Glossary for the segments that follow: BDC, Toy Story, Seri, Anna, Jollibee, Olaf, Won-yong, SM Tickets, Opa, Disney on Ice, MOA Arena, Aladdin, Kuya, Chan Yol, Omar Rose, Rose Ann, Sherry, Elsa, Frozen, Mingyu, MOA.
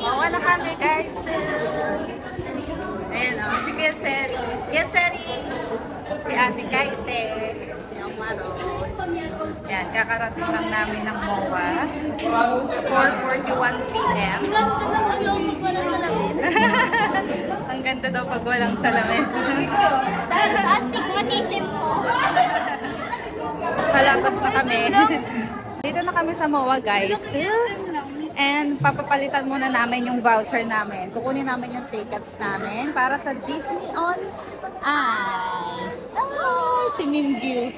Mawa na kami, guys. Ayan, o. Si Kuya Seri. Kuya Seri. Si Ate Kaite. Si Omar Rose. Ayan, kakarating lang namin ng MOA. 4:41 p.m. Ang ganda daw pag walang salamin. Dahil sa astigmatism ko. Halakas na kami. Dito na kami sa MOA, guys. And papapalitan muna namin yung voucher namin. Kukunin namin yung tickets namin para sa Disney on Ice. Oh, si Mingyu.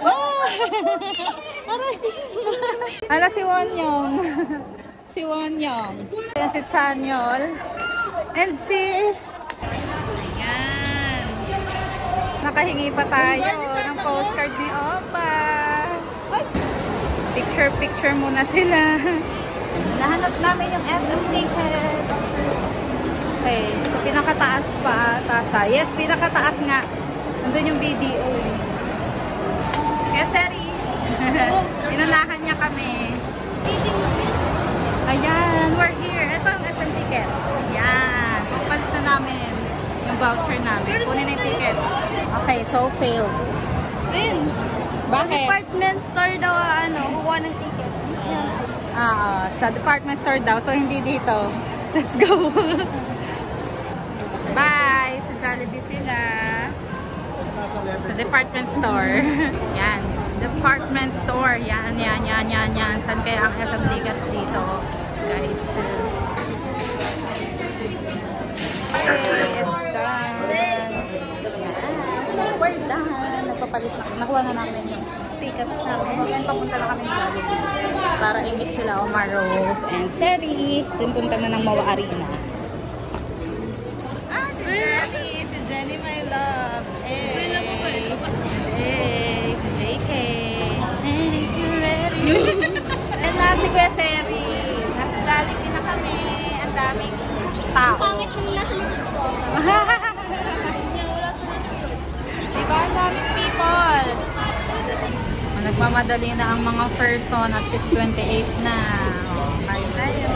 Oh! Ala si Won-yong. Si Won-yong. Si Chan Yol. And si... Ayan. Nakahingi pa tayo ng postcard ni Opa. Picture-picture muna sila. Nahanap namin yung SM Tickets. Okay. So, pinakataas pa ata siya. Yes, pinakataas nga. Nandun yung BDC. Kaya, Seri. Pinunahan niya kami. Ayan. We're here. Ito ang SM Tickets. Ayan. Papalit na namin yung voucher namin. Kunin na yung tickets. Okay. So, failed. Ayun. Bakit? Department store daw ano, kukuha ng ticket. Disney on Ice. Sa department store daw. So, hindi dito. Let's go. Bye! Sa Jollibee sila. Sa department store. Yan. Department store. Yan, yan, yan, yan, yan. Saan kaya ang SM Tickets dito? Guys. Okay, it's done. Yan. So, we're done. Palit na. Nakuha na namin yung tickets namin. Ngayon, papunta na kami sa Arena para i-meet sila Omar Rose and Sherry. Doon punta na ng MOA Arena. Ah, si Jenny! Si Jenny, my love! Hey! Hey! Si JK! Hey, you ready? And si Kuya Sherry. Nasa Jollibee na kami. Ang daming tao. Pangit kung nasa likod ko. Diba? Ang daming people. Nagmamadali na ang mga person at 6:28 na. Kain tayo.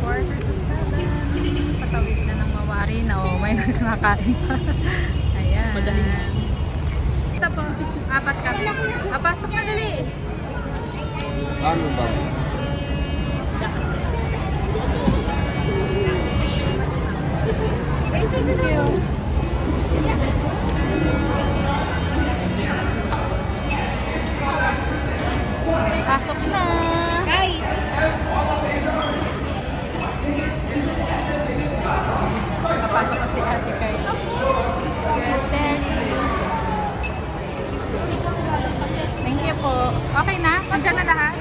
Quarter to 7. Patawid na ng MOA Arena. May nakakain pa. Ayan. Madali na. Ito po. Apat kami. Pasok na dali. Ano ba? Basic video. Pasok na! Guys! Napasok na si Ate Kay. Thank you po. Okay na? Nandiyan na lahat?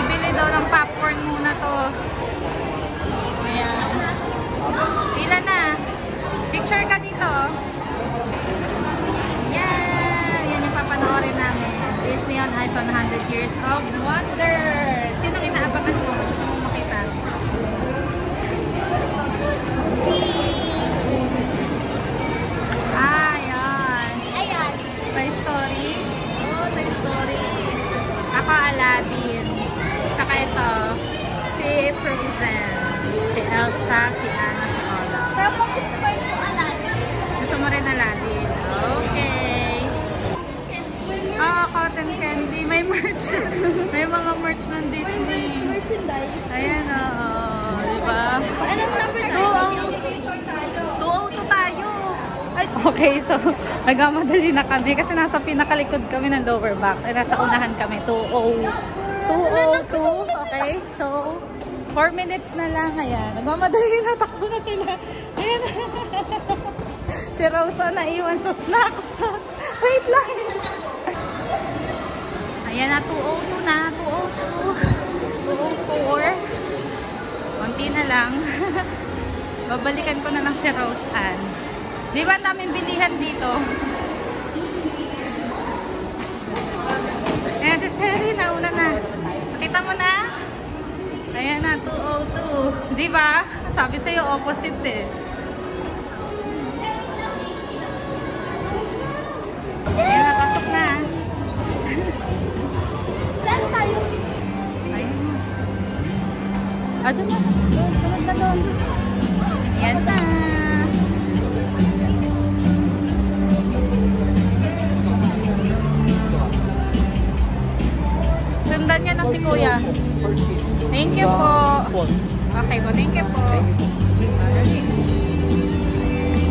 Ibili daw ng popcorn muna to. Ayan. Pila na? Picture ka dito. Yan! Yan yung papanoorin namin. Disney on Ice 100 Years of Wonder. Sinong inaabangan mo? Gusto mong makita? Ayan. Ayan. Toy Story. Oh, Toy Story. Ako, Aladdin. Saka ito, si Frozen. Si Elsa, si Anna, si Ola. Pero kung gusto mo rin yung Aladdin. Gusto mo rin Aladdin. Okay. Ah, cotton candy. May merch. May mga merch ng Disney. Ayan, oo. Diba? Anong number tayo? 202 tayo. Okay, so nagmamadali na kami kasi nasa pinakalikod kami ng lower box. Ay, nasa unahan kami. 202. Okay, so 4 minutes na lang. Ayan. Nagmamadali na. Takbo na sila. Ayan. Si Rose Ann naiwan sa snacks. Wait lang. Ayan na, 202 na, 202, 204. Konti na lang. Babalikan ko na lang si Rose Ann. Di ba namin bilihan dito? Ayan si Sherry, nauna na. Nakita mo na? Ayan na, 202. Di ba? Sabi sa'yo, opposite eh. Ayan na, pasok na. Saan tayo? Ano na? Sunod na doon. Ayan na. Sundan niya na si Kuya. Thank you po. Okay po, thank you po.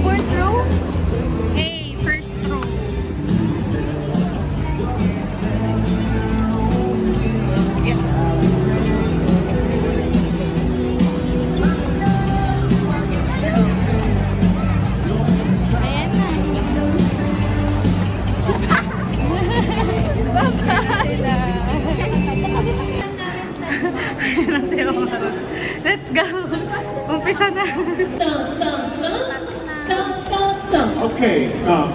Fourth row? Hey, first row. Let's go. Umpisa na. Stop. Okay, stop.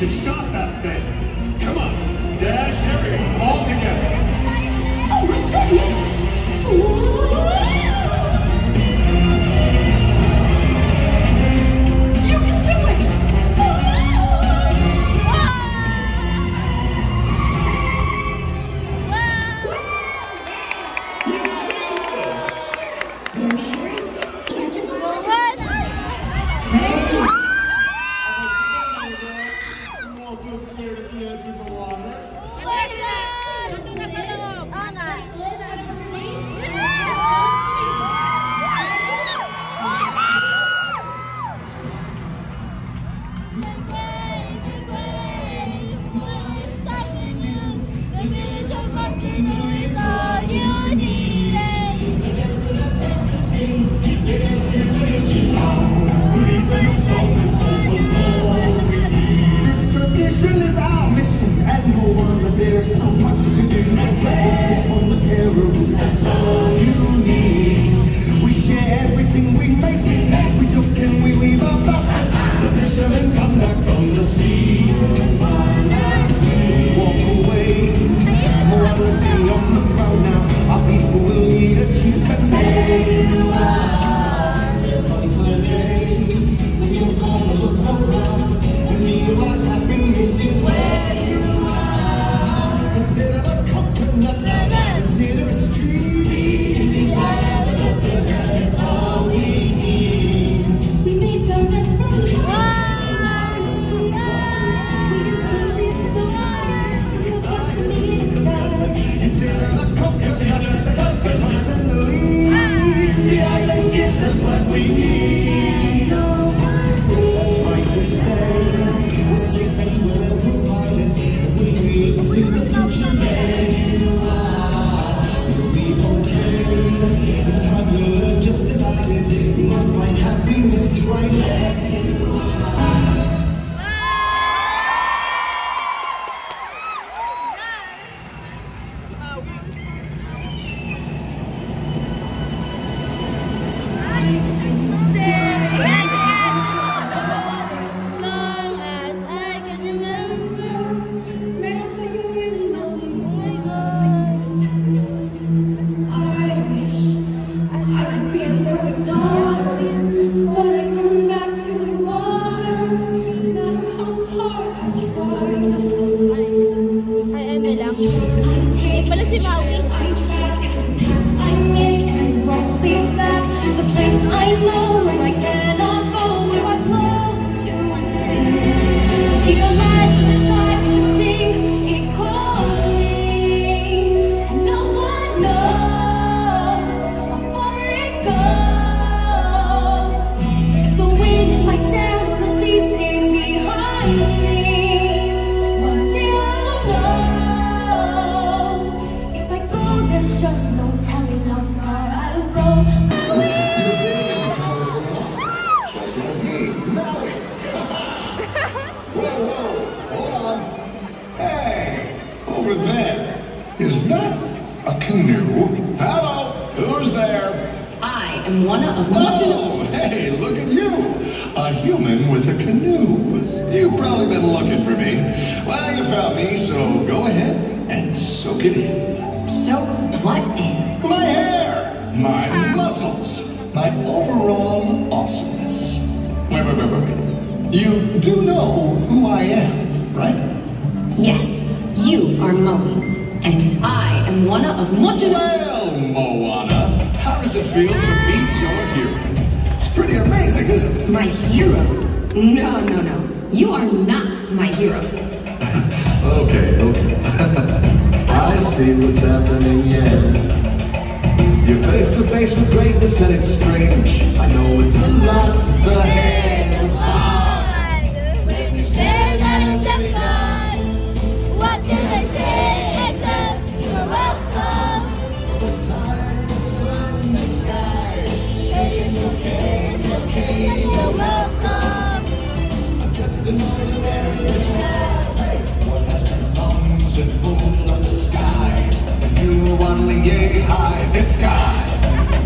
need to stop that thing. Come on, dash Sherry, all together. Oh my goodness! Ooh. You can do it! Wow! Wow! Wow! You did it!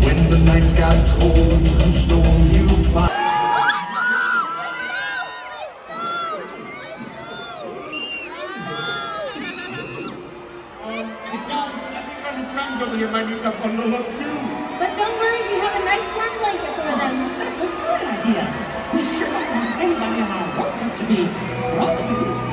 When the nights got cold, who stole you by? actually your money up on the hook too. But don't worry, we have a nice warm blanket for them. That's a good idea. We sure don't want anybody on our road trip to be frozen.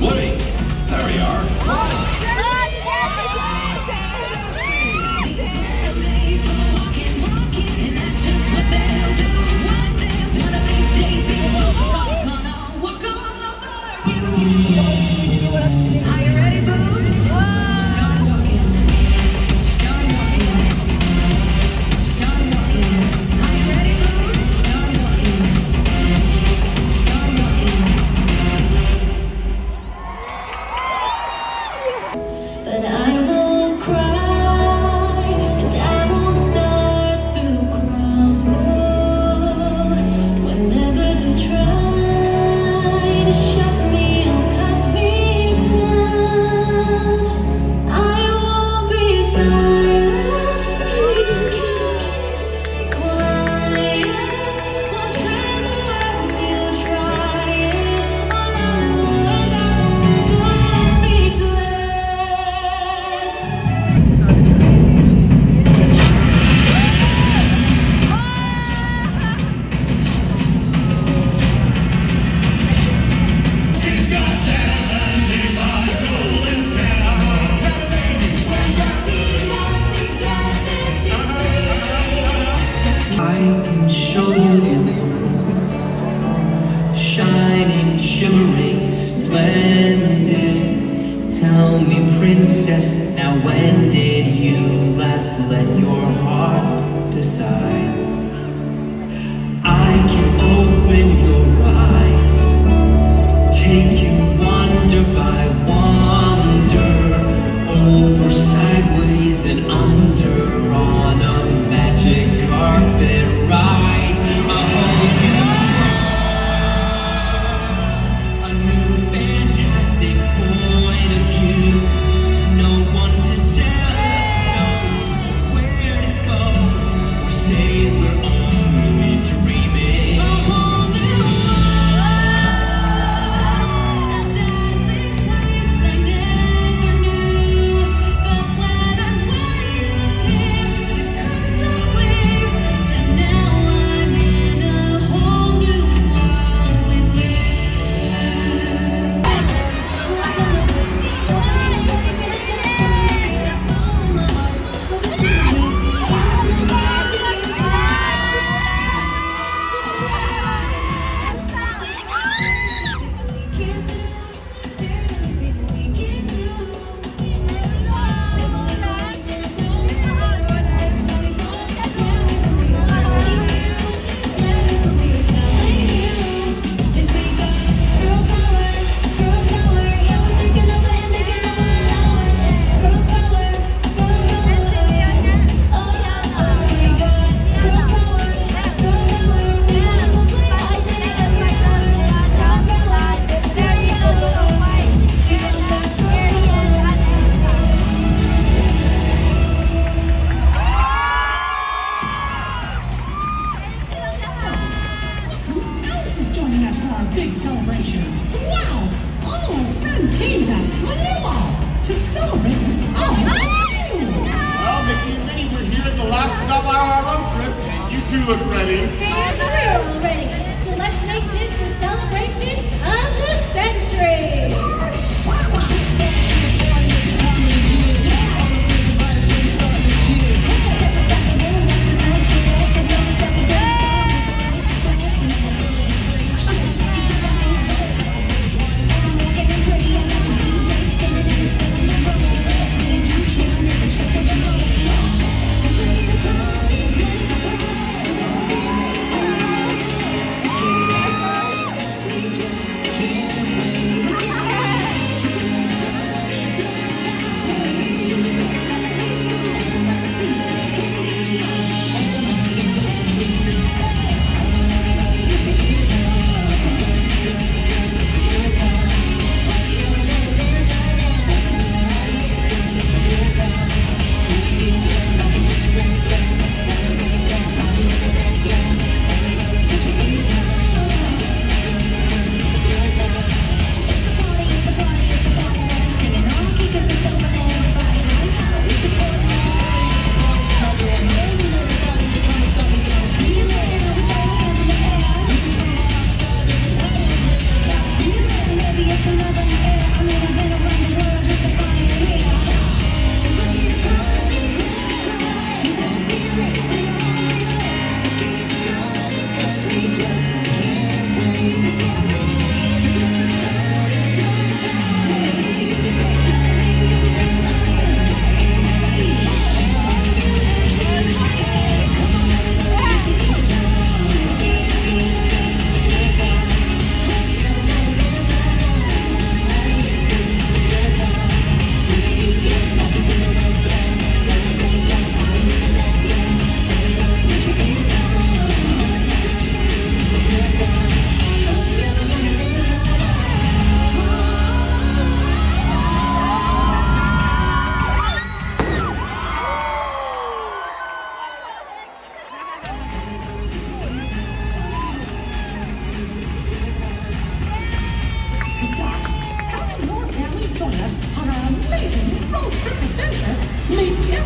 Woody, there we are. Are you ready, boo?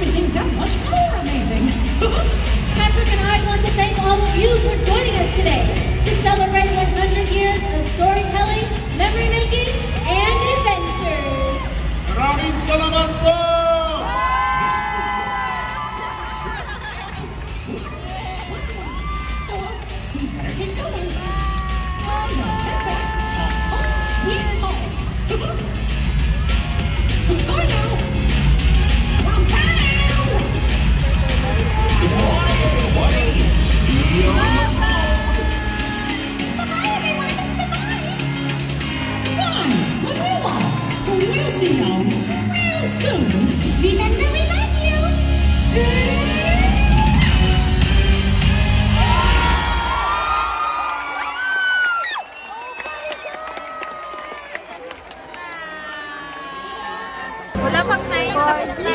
everything that much more amazing. Patrick and I want to thank all of you for joining us today to celebrate 100 years of storytelling, memory making, and adventures. Maraming salamat po! Better keep going. Time to head back to home sweet home. Goodbye now. Good morning, everybody. Be on the road. Bye-bye, everyone. Bye-bye. Bye. With Opa. We'll see you real soon. Remember, we love you. Wala pang naik, tapos na.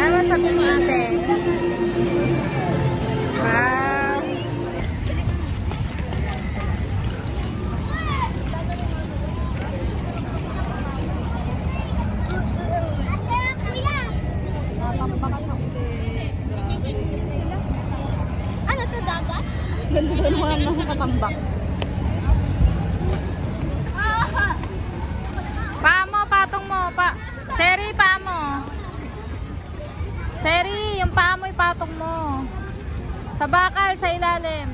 Ano sabi mo, ate? Wow! Ano to, dagat? Ganda din mo lang nakakatambak. Seri, paa mo. Seri, yung paa mo ipatong mo. Sa bakal, sa ilalim.